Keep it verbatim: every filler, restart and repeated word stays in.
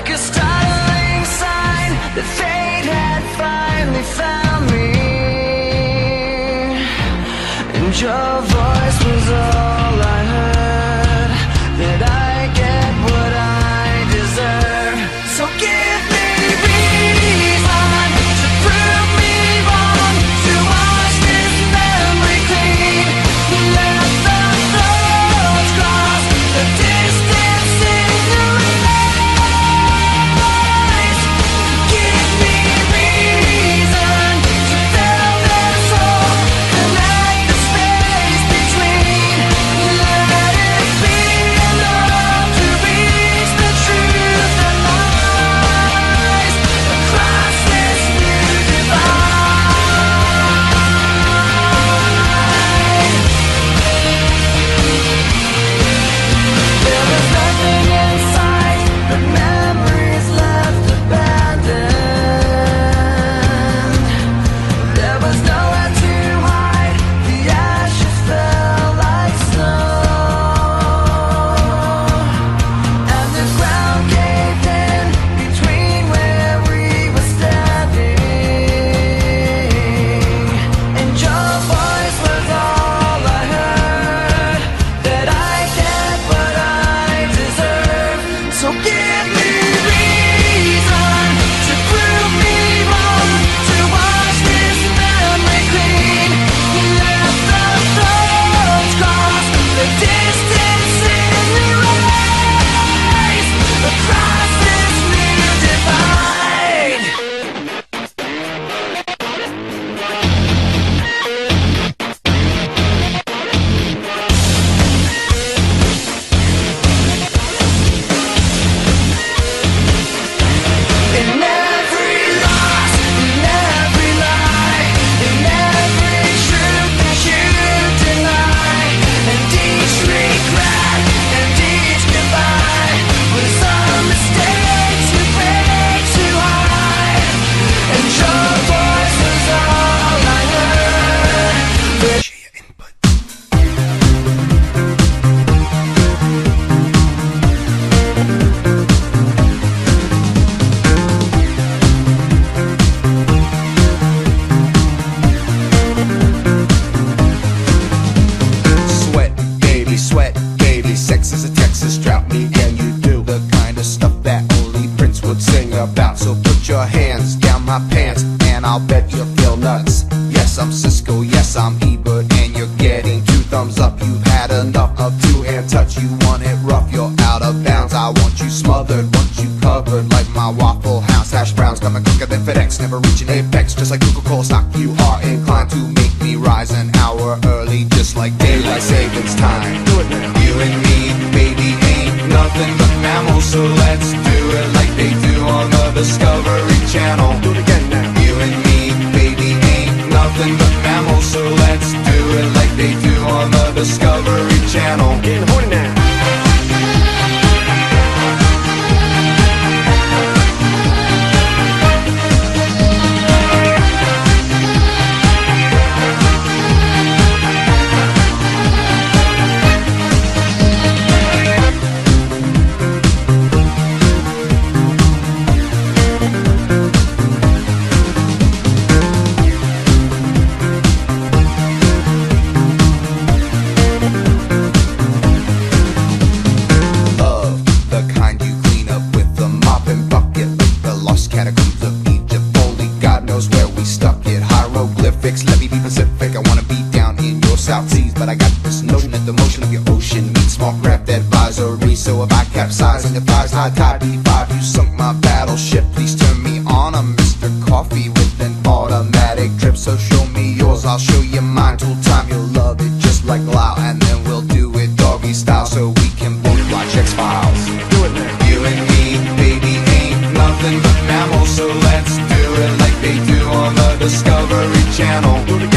like a startling sign that fate had finally found me, and your voice was all I heard, that I get what I deserve. So give me reason to prove me wrong, to wash this memory clean, let the thoughts cross the distance. Channel.